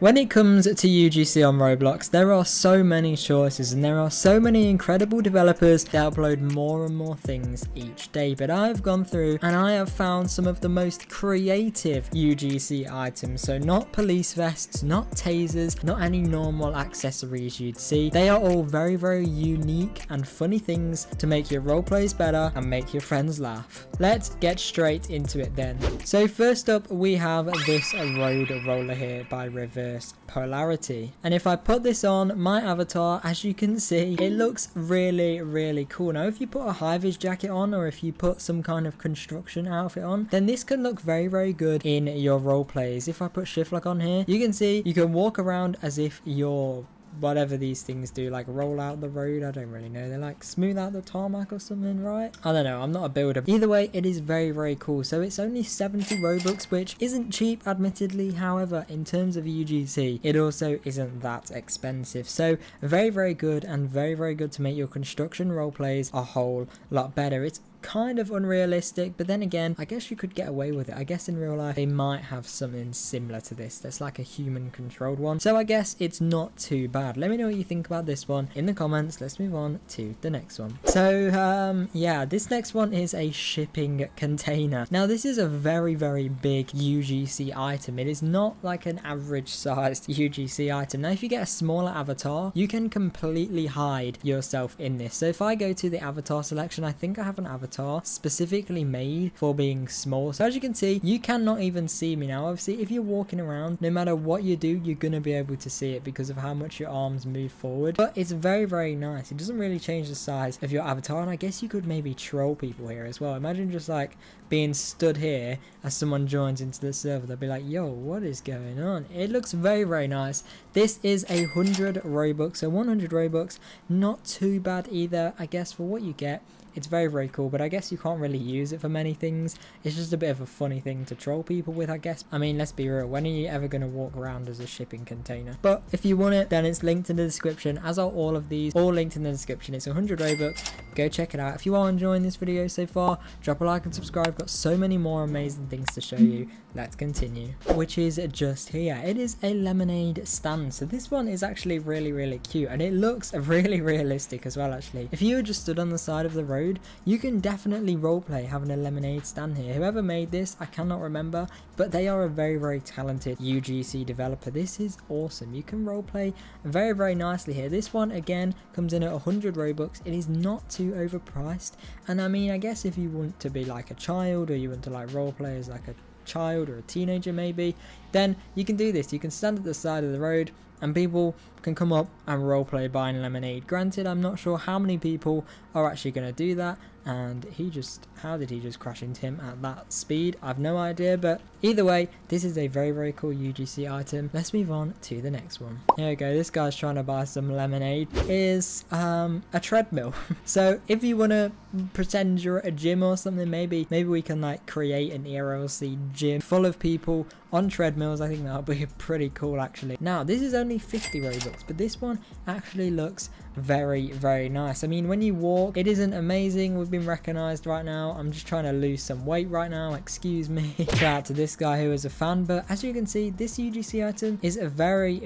When it comes to UGC on Roblox, there are so many choices and there are so many incredible developers that upload more and more things each day, but I've gone through and I have found some of the most creative UGC items. So not police vests, not tasers, not any normal accessories you'd see. They are all very, very unique and funny things to make your roleplays better and make your friends laugh. Let's get straight into it then. So first up, we have this road roller here by Rivers. Polarity, and if I put this on my avatar, as you can see, it looks really cool. Now if you put a high-vis jacket on, or if you put some kind of construction outfit on, then this can look very good in your role plays. If I put shift lock on here, you can see you can walk around as if you're whatever these things do, like roll out the road. I don't really know, they're like smooth out the tarmac or something, right? I don't know, I'm not a builder. Either way, it is very cool. So it's only 70 Robux, which isn't cheap admittedly, however in terms of UGC it also isn't that expensive, so very good, and very good to make your construction role plays a whole lot better. It's kind of unrealistic, but then again I guess you could get away with it. I guess in real life they might have something similar to this that's like a human controlled one, so I guess it's not too bad. Let me know what you think about this one in the comments. Let's move on to the next one. So yeah, this next one is a shipping container. Now this is a very big UGC item. It is not like an average sized UGC item. Now if you get a smaller avatar, you can completely hide yourself in this. So if I go to the avatar selection, I think I have an avatar specifically made for being small. So as you can see, you cannot even see me now. Obviously if you're walking around, no matter what you do, you're gonna be able to see it because of how much your arms move forward, but it's very nice. It doesn't really change the size of your avatar, and I guess you could maybe troll people here as well. Imagine just like being stood here as someone joins into the server. They'll be like, yo, what is going on? It looks very nice. This is 100 Robux, so 100 Robux, not too bad either. I guess for what you get, it's very cool, but I guess you can't really use it for many things. It's just a bit of a funny thing to troll people with, I guess. I mean, let's be real, when are you ever going to walk around as a shipping container? But if you want it, then it's linked in the description, as are all of these, all linked in the description. It's 100 Robux. Go check it out. If you are enjoying this video so far, drop a like and subscribe. I've got so many more amazing things to show you. Let's continue, which is just here. It is a lemonade stand. So this one is actually really cute, and it looks really realistic as well, actually. If you had just stood on the side of the road, you can definitely roleplay having a lemonade stand here. Whoever made this, I cannot remember, but they are a very talented UGC developer. This is awesome. You can roleplay very nicely here. This one again comes in at 100 Robux. It is not too overpriced, and I mean, I guess if you want to be like a child, or you want to like roleplay as like a child or a teenager maybe, then you can do this. You can stand at the side of the road and people can come up and roleplay buying lemonade. Granted, I'm not sure how many people are actually going to do that, and he just, how did he just crash into him at that speed? I've no idea, but either way, this is a very cool UGC item. Let's move on to the next one. Here we go, this guy's trying to buy some lemonade. It is a treadmill. So if you want to pretend you're at a gym or something, maybe we can like create an ERLC gym full of people on treadmills. I think that'll be pretty cool actually. Now this is only 50 Robux, but this one actually looks very nice. I mean, when you walk, it isn't amazing. We've been recognized right now. I'm just trying to lose some weight right now, excuse me. Shout out to this guy who is a fan, but as you can see, this UGC item is a very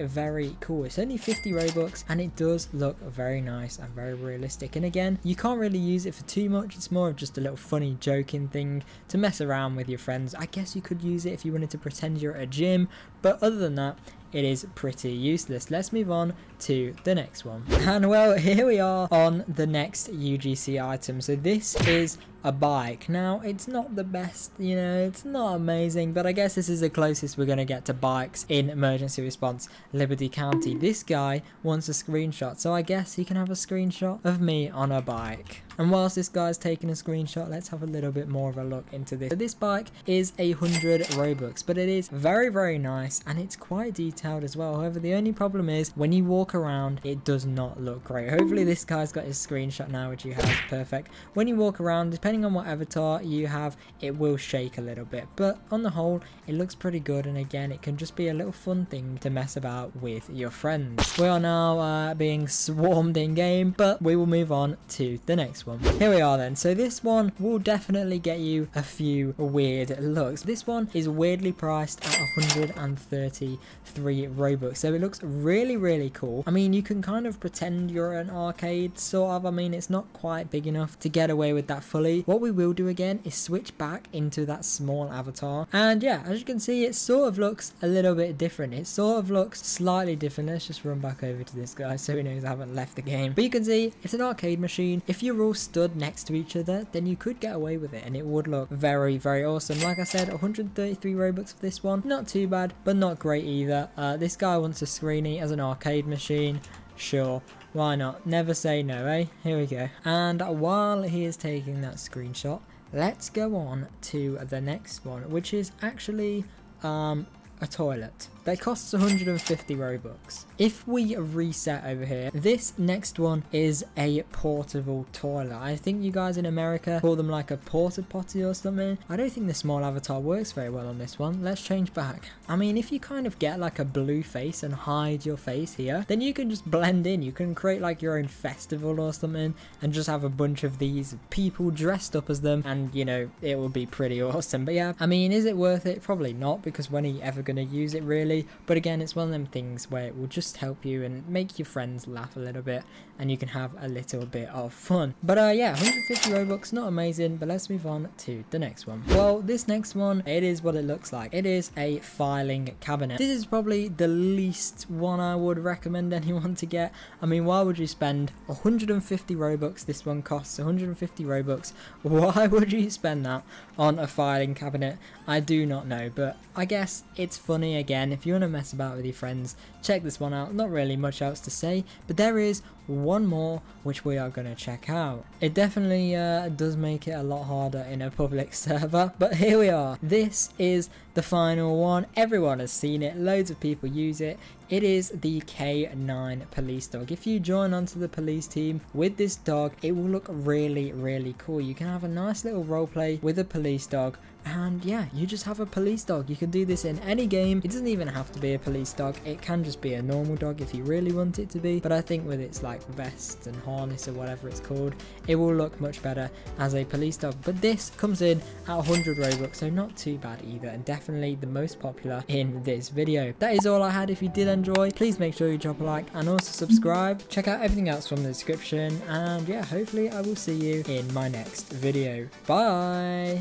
cool. It's only 50 Robux and it does look very nice and very realistic. And again, you can't really use it for too much. It's more of just a little funny joking thing to mess around with your friends. I guess you could use it if you wanted to pretend you're at a gym, but other than that, it is pretty useless. Let's move on to the next one. And well, here we are on the next UGC item. So this is a bike. Now it's not the best, you know, it's not amazing, but I guess this is the closest we're going to get to bikes in emergency response Liberty County. This guy wants a screenshot, so I guess he can have a screenshot of me on a bike. And whilst this guy's taking a screenshot, let's have a little bit more of a look into this. So this bike is 100 Robux, but it is very nice, and it's quite detailed as well. However, the only problem is when you walk around, it does not look great. Hopefully this guy's got his screenshot now, which he has. Perfect. When you walk around, depending depending on what avatar you have, it will shake a little bit, but on the whole it looks pretty good, and again it can just be a little fun thing to mess about with your friends. We are now being swarmed in game, but we will move on to the next one. Here we are then. So this one will definitely get you a few weird looks. This one is weirdly priced at 133 Robux, so it looks really cool. I mean, you can kind of pretend you're an arcade sort of. I mean, it's not quite big enough to get away with that fully. What we will do again is switch back into that small avatar, and yeah, as you can see, it sort of looks a little bit different. It sort of looks slightly different. Let's just run back over to this guy so he knows I haven't left the game. But you can see it's an arcade machine. If you're all stood next to each other, then you could get away with it and it would look very awesome. Like I said, 133 Robux for this one. Not too bad, but not great either. This guy wants a screenie as an arcade machine. Sure, why not? Never say no, eh? Here we go. And while he is taking that screenshot, let's go on to the next one, which is actually a toilet that costs 150 Robux. If we reset over here, this next one is a portable toilet. I think you guys in America call them like a porta potty or something. I don't think the small avatar works very well on this one. Let's change back. I mean, if you kind of get like a blue face and hide your face here, then you can just blend in. You can create like your own festival or something and just have a bunch of these people dressed up as them, and you know, it will be pretty awesome. But yeah, I mean, is it worth it? Probably not, because when are you ever going to use it really? But again, it's one of them things where it will just help you and make your friends laugh a little bit, and you can have a little bit of fun. But yeah, 150 Robux, not amazing, but let's move on to the next one. Well, this next one, it is what it looks like. It is a filing cabinet. This is probably the least one I would recommend anyone to get. I mean, why would you spend 150 Robux? This one costs 150 Robux. Why would you spend that on a filing cabinet? I do not know, but I guess it's funny. Again, if you want to mess about with your friends, check this one out. Not really much else to say, but there is one more which we are going to check out. It definitely does make it a lot harder in a public server, but here we are. This is the final one. Everyone has seen it, loads of people use it. It is the K9 police dog. If you join onto the police team with this dog, it will look really cool. You can have a nice little role play with a police dog, and yeah, you just have a police dog. You can do this in any game. It doesn't even have to be a police dog. It can just be a normal dog if you really want it to be, but I think with its like vest and harness or whatever it's called, it will look much better as a police dog. But this comes in at 100 Robux, so not too bad either, and definitely the most popular in this video. That is all I had. If you did enjoy, please make sure you drop a like and also subscribe. Check out everything else from the description, and yeah, hopefully I will see you in my next video. Bye.